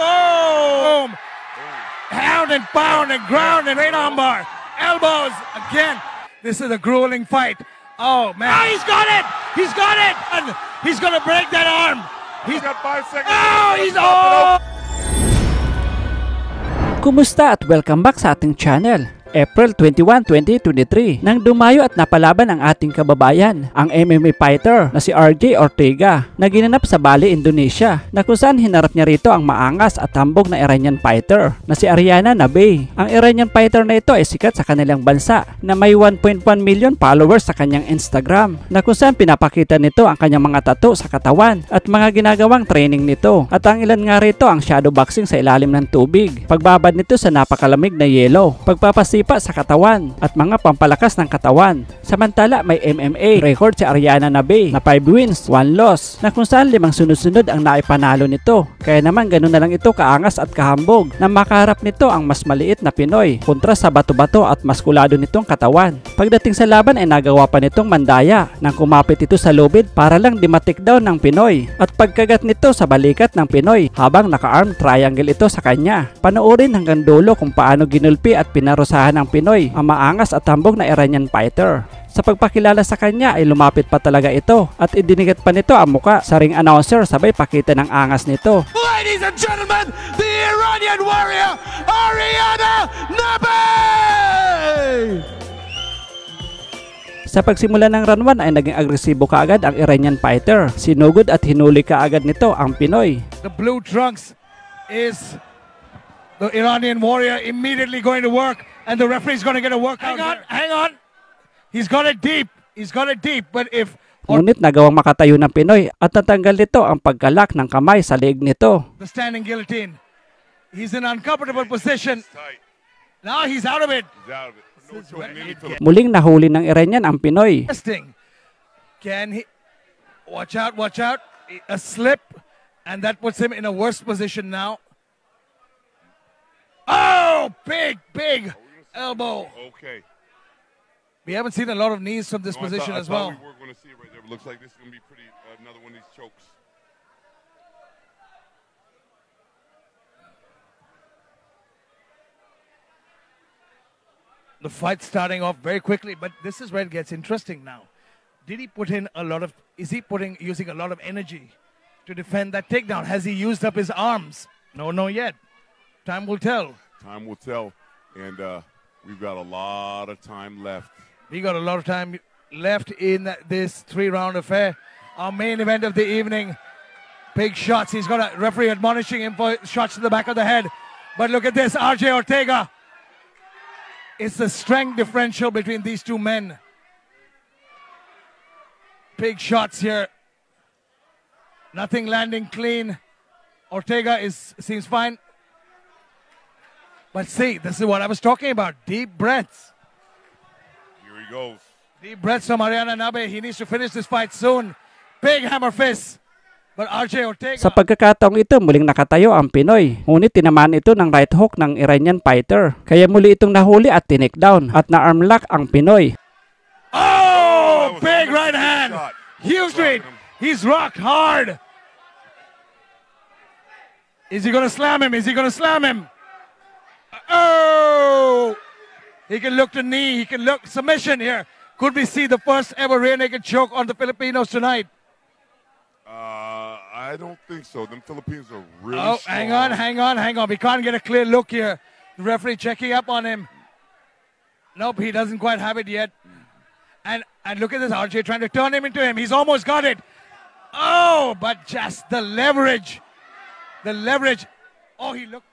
Boom! Pound and pound and ground and right armbar. Elbows again. This is a grueling fight. Oh man! Oh, he's got it! He's got it! And he's gonna break that arm. He's got 5 seconds. Oh, he's off! Kumusta at welcome back sa ating channel. April 21, 2023, nang dumayo at napalaban ang ating kababayan, ang MMA fighter na si RJ Ortega na ginanap sa Bali, Indonesia, na kung saan hinarap niya rito ang maangas at tambog na Iranian fighter na si Ariana Nabaey. Ang Iranian fighter na ito ay sikat sa kanilang bansa na may 1.1 million followers sa kanyang Instagram, na kung saan pinapakita nito ang kanyang mga tattoo sa katawan at mga ginagawang training nito, at ang ilan nga rito ang shadowboxing sa ilalim ng tubig, pagbabad nito sa napakalamig na yelo, pagpapasi sa katawan at mga pampalakas ng katawan. Samantala, may MMA record si Ariana Nabaey na 5 wins, 1 loss, na kung saan 5 sunod-sunod ang naipanalo nito. Kaya naman ganun na lang ito kaangas at kahambog na makaharap nito ang mas maliit na Pinoy kontra sa bato-bato at maskulado nitong katawan. Pagdating sa laban ay nagawa pa nitong mandaya nang kumapit ito sa lubid para lang dimatik daw ng Pinoy at pagkagat nito sa balikat ng Pinoy habang naka-arm triangle ito sa kanya. Panoorin hanggang dulo kung paano ginulpi at pinarusahan ng Pinoy ang maangas at tambog na Iranian fighter. Sa pagpakilala sa kanya ay lumapit pa talaga ito at idinigat pa nito ang muka sa ring announcer sabay pakita ng angas nito. Ladies and gentlemen, the Iranian warrior Ariana Nabaey! Sa pagsimula ng round 1 ay naging agresibo kaagad ang Iranian fighter. Sinugod at hinuli kaagad nito ang Pinoy. The blue trunks is the Iranian warrior immediately going to work. And the referee is going to get a workout. Hang on. He's got it deep. But if... Ngunit nagawang makatayo ng Pinoy at natanggal nito ang paggalak ng kamay sa leeg nito. The standing guillotine. He's in an uncomfortable position. Now he's out of it. Muling nahuli ng Iranian ang Pinoy. Can he... Watch out. A slip. And that puts him in a worse position now. Oh, big elbow. Okay. We haven't seen a lot of knees from this position as well. We were going to see it right there. But looks like this is going to be pretty another one of these chokes. The fight starting off very quickly, but this is where it gets interesting now. Did he put in a lot of? Is he using a lot of energy to defend that takedown? Has he used up his arms? No, not yet. Time will tell. Time will tell, and we've got a lot of time left. We got a lot of time left in this 3-round affair. Our main event of the evening, big shots. He's got a referee admonishing him for shots to the back of the head. But look at this, RJ Ortega. It's the strength differential between these two men. Big shots here. Nothing landing clean. Ortega seems fine. But see, this is what I was talking about. Deep breaths. Here he goes. Deep breaths from Ariana Nabaey. He needs to finish this fight soon. Big hammer fist. But RJ Ortega... Sa pagkakataong ito, muling nakatayo ang Pinoy. Ngunit tinamaan ito ng right hook ng Iranian fighter. Kaya muli itong nahuli at tinekdown. At na-armlock ang Pinoy. Oh! Big right hand. Huge read. He's rocked hard. Is he going to slam him? Oh! He can look to knee. He can look submission here. Could we see the first ever rear naked choke on the Filipinos tonight? I don't think so. Them Filipinos are really strong. Hang on. We can't get a clear look here. The referee checking up on him. Nope, he doesn't quite have it yet. And look at this, RJ trying to turn him into him. He's almost got it. Oh, but just the leverage. Oh, he looked.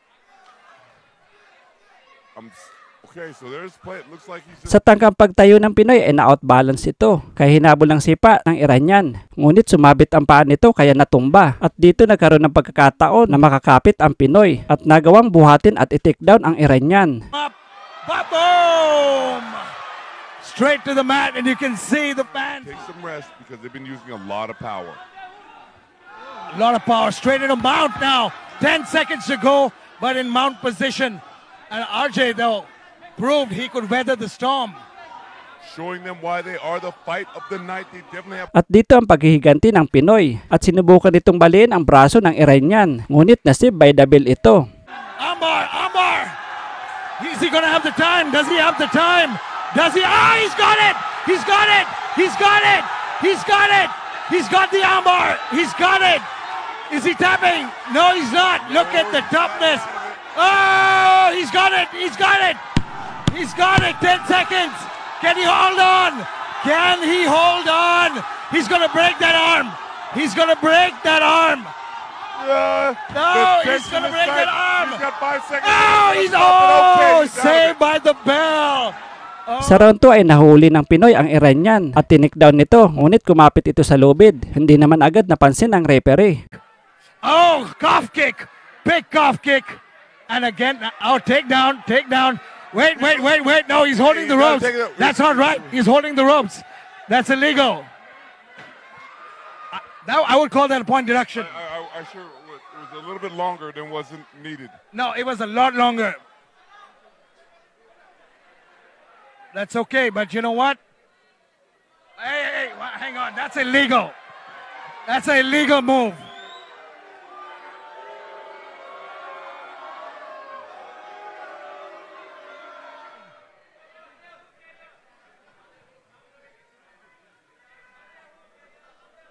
Okay, so there's play. It looks like he's... Sa tangkang pagtayo ng Pinoy ay na-outbalance ito kaya hinabol ng sipa ng Iranian. Ngunit sumabit ang paa nito kaya natumba at dito nagkaroon ng pagkakataon na makakapit ang Pinoy at nagawang buhatin at i-takedown ang Iranian. Ba-boom! Straight to the mat and you can see the fans. Take some rest because they've been using a lot of power. Straight into mount now. 10 seconds to go but in mount position. And RJ, though, proved he could weather the storm. showing them why they are the fight of the night. They definitely have... At dito ang paghihiganti ng Pinoy at sinubukan itong baliin ang braso ng Iranian, ngunit nasib by double ito. Ambar! Is he gonna have the time? Does he have the time? Does he? Ah, he's got it! He's got it! He's got it! He's got it! He's got the armbar! He's got it! Is he tapping? No, he's not! Look at the toughness! Oh, he's got it! He's got it! He's got it! 10 seconds! Can he hold on? Can he hold on? He's gonna break that arm! He's gonna break that arm! No, he's gonna break that arm! He's got 5 seconds! Oh, he's saved by the bell! Sa round 2 ay nahuli ng Pinoy ang Iranian at tinikdown nito, ngunit kumapit ito sa lubid. Hindi naman agad napansin ng referee. Oh, calf kick! Big calf kick! And again, oh, take down. Wait, no, he's holding the ropes. That's not right, he's holding the ropes. That's illegal. I would call that a point deduction. I sure would. It was a little bit longer than wasn't needed. No, it was a lot longer. That's okay, but you know what? Hey, hang on. That's illegal. That's an illegal move.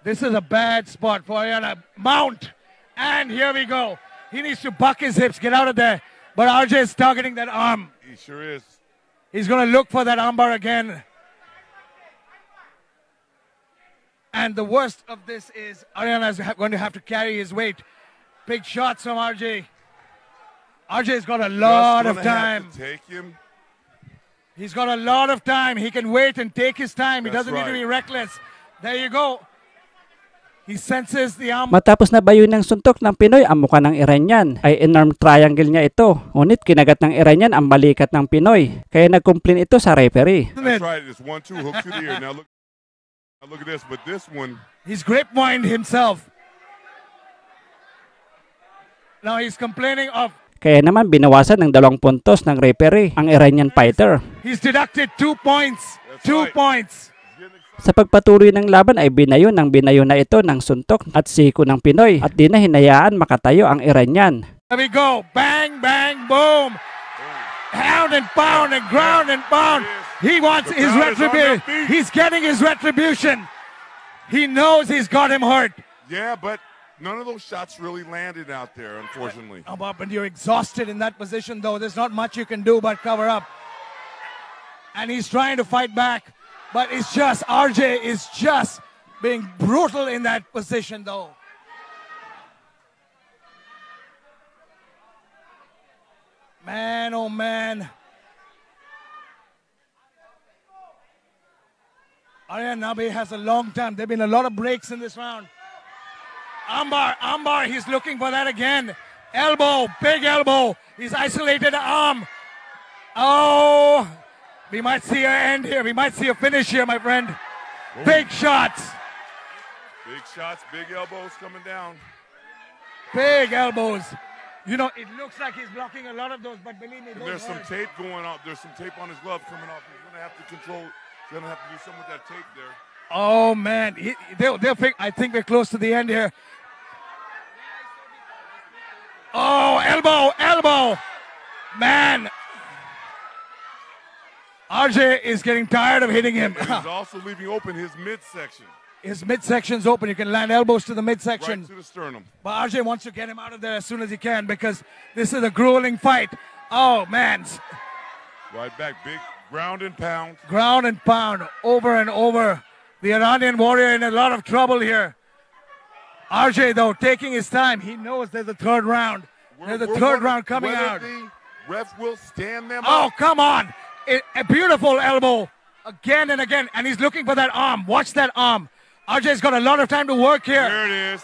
This is a bad spot for Ariana. Mount. And here we go. He needs to buck his hips. Get out of there. But RJ is targeting that arm. He sure is. He's going to look for that armbar again. And the worst of this is Ariana is going to have to carry his weight. Big shots from RJ. RJ's got a lot of time. Take him. He's got a lot of time. He can wait and take his time. He doesn't need to be reckless. There you go. He senses the arm. Matapos na bayo ng suntok ng Pinoy ang mukha ng Iranian, ay enorm triangle niya ito. Ngunit kinagat ng Iranian ang balikat ng Pinoy, kaya nag-complain ito sa referee. Now look at this, but this one, he's grapevine himself. Now he's complaining of. Kaya naman binawasan ng 2 puntos ng referee ang Iranian fighter. He's deducted 2 points. Two points. Sa pagpatuloy ng laban ay binayo na ito ng suntok at siko ng Pinoy at di na hinayaan makatayo ang Iranian. There we go. Bang, bang, boom. Pound and pound and ground and pound. He wants his retribution. He's getting his retribution. He knows he's got him hurt. Yeah, but none of those shots really landed out there, unfortunately. But you're exhausted in that position, though. There's not much you can do but cover up. And he's trying to fight back. But it's just, RJ is just being brutal in that position, though. Man, oh man. Ariana Nabaey has a long time. There have been a lot of breaks in this round. Armbar, he's looking for that again. Elbow, big elbow. He's isolated the arm. Oh... We might see an end here. We might see a finish here, my friend. Ooh. Big shots. Big shots, big elbows coming down. Big elbows. You know, it looks like he's blocking a lot of those, but believe me, there's some tape going off. There's some tape on his glove coming off. He's going to have to control. He's going to have to do something with that tape there. Oh, man. I think we're close to the end here. Oh, elbow. Man. RJ is getting tired of hitting him. And he's also leaving open his midsection. His midsection's open. You can land elbows to the midsection. Right to the sternum. But RJ wants to get him out of there as soon as he can because this is a grueling fight. Oh, man. Right back. Big ground and pound. Ground and pound. Over and over. The Iranian warrior in a lot of trouble here. RJ, though, taking his time. He knows there's a third round. There's a third round coming out. The ref will stand them up. Oh, come on. A beautiful elbow again and again, and he's looking for that arm. Watch that arm. RJ's got a lot of time to work here. There it is.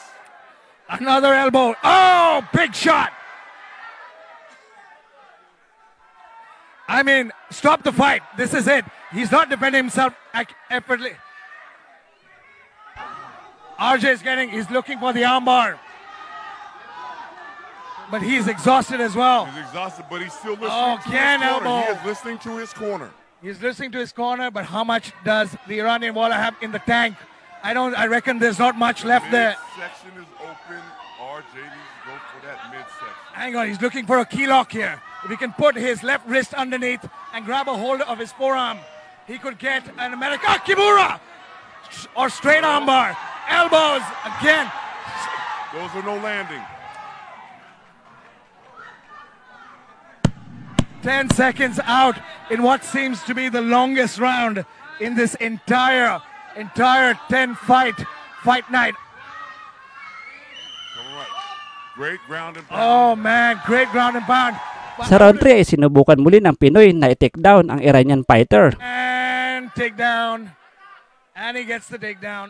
Another elbow. Oh, big shot. I mean, stop the fight. This is it. He's not defending himself effortlessly. RJ's he's looking for the armbar. But he's exhausted as well. He's exhausted, but he's still listening to his corner. He is listening to his corner. He's listening to his corner, but how much does the Iranian Walla have in the tank? I reckon there's not much left there. Section is open. RJ needs to go for that midsection. Hang on, he's looking for a key lock here. If he can put his left wrist underneath and grab a hold of his forearm, he could get an American Kimura or straight armbar. Elbows again. Those are no landing. 10 seconds out in what seems to be the longest round in this entire 10 fight night. Great ground and pound. Oh man, great ground and pound. Sa round 3 ay sinubukan muli ng Pinoy na i-take down ang Iranian fighter. And take down. And he gets the takedown.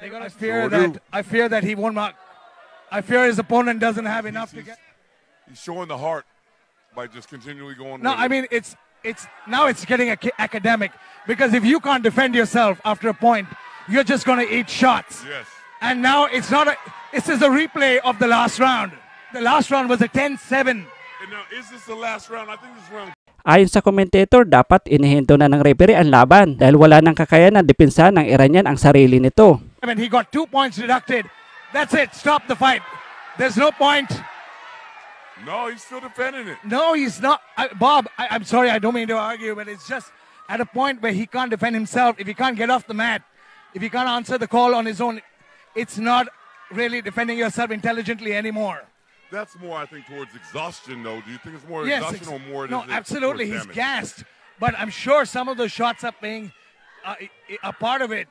I fear that he won't mark. I fear his opponent doesn't have enough to get. He's showing the heart by just continually going. No, I mean it's now getting academic, because if you can't defend yourself after a point, you're just going to eat shots. Yes. And now it's not this is a replay of the last round. The last round was a 10-7. And now is this the last round? I think this round. Ayon sa commentator, dapat inihinto na ng referee ang laban dahil wala nang kakayanan depensa ng Iranian ang sarili nito. I mean, he got 2 points deducted. That's it. Stop the fight. There's no point. No, he's still defending it. No, he's not. Bob, I'm sorry, I don't mean to argue, but it's just at a point where he can't defend himself. If he can't get off the mat, if he can't answer the call on his own, it's not really defending yourself intelligently anymore. That's more, I think, towards exhaustion, though. Do you think it's more exhaustion or more? No, absolutely. He's gassed. But I'm sure some of those shots are being a part of it,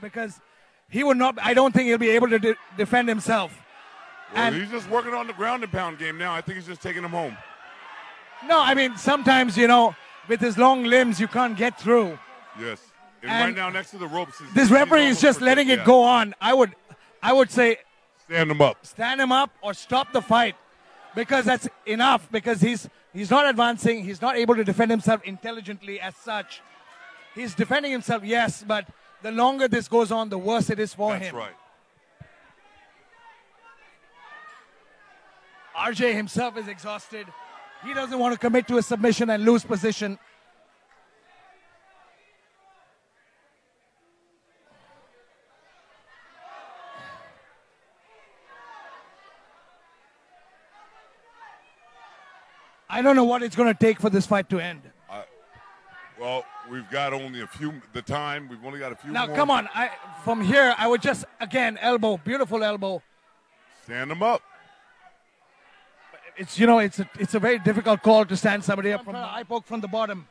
because he would not, I don't think he'll be able to defend himself. Well, and he's just working on the ground and pound game now. I think he's just taking him home. No, I mean, sometimes, you know, with his long limbs, you can't get through. Yes. And right now, next to the ropes. This referee is just letting it go on. I would say stand him up. Stand him up or stop the fight, because that's enough, because he's not advancing. He's not able to defend himself intelligently as such. He's defending himself, yes, but the longer this goes on, the worse it is for him. That's right. RJ himself is exhausted. He doesn't want to commit to a submission and lose position. I don't know what it's going to take for this fight to end. Well, we've got only a few, the time. We've only got a few now, more. Now, come on. From here, I would just, again, elbow. Beautiful elbow. Stand him up. It's, you know, it's a very difficult call to stand somebody up from the eye poke from the bottom.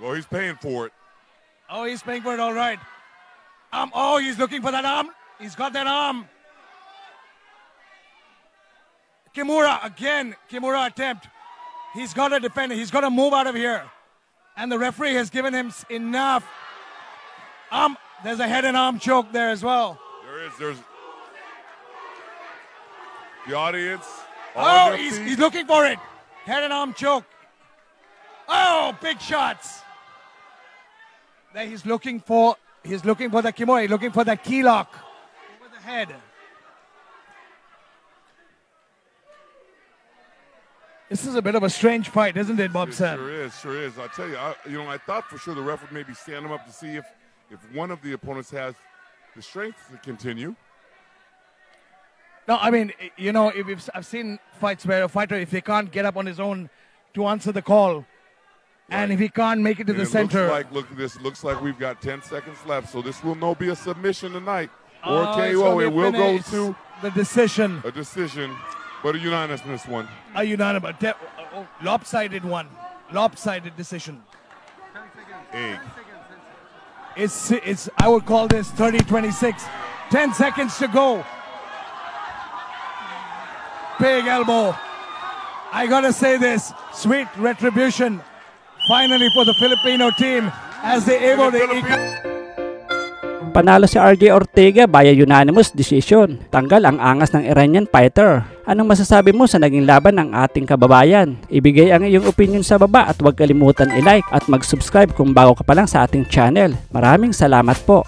Well, he's paying for it. Oh, he's paying for it, all right. Oh, he's looking for that arm. He's got that arm. Kimura, again, Kimura attempt. He's got to defend. He's got to move out of here. And the referee has given him enough. There's a head and arm choke there as well. There is. There's the audience. Oh, he's looking for it. Head and arm choke. Oh, big shots. There he's looking for the Kimura. He's looking for the key lock over the head. This is a bit of a strange fight, isn't it, Bob Sam? Sure is. I tell you, I thought for sure the ref would maybe stand him up to see if one of the opponents has the strength to continue. No, I mean, you know, I've seen fights where a fighter, if he can't get up on his own to answer the call, right, and if he can't make it to the center. Looks like we've got 10 seconds left, so this will not be a submission tonight or a KO. It will go to the decision. A decision. But a unanimous one. A unanimous, lopsided one. Lopsided decision. 10 seconds. I would call this 30-26. 10 seconds to go. Big elbow. I gotta say this, sweet retribution finally for the Filipino team as they able to. Panalo si RJ Ortega by unanimous decision. Tanggal ang angas ng Iranian fighter. Anong masasabi mo sa naging laban ng ating kababayan? Ibigay ang iyong opinion sa baba at huwag kalimutan i-like at mag-subscribe kung bago ka pa lang sa ating channel. Maraming salamat po.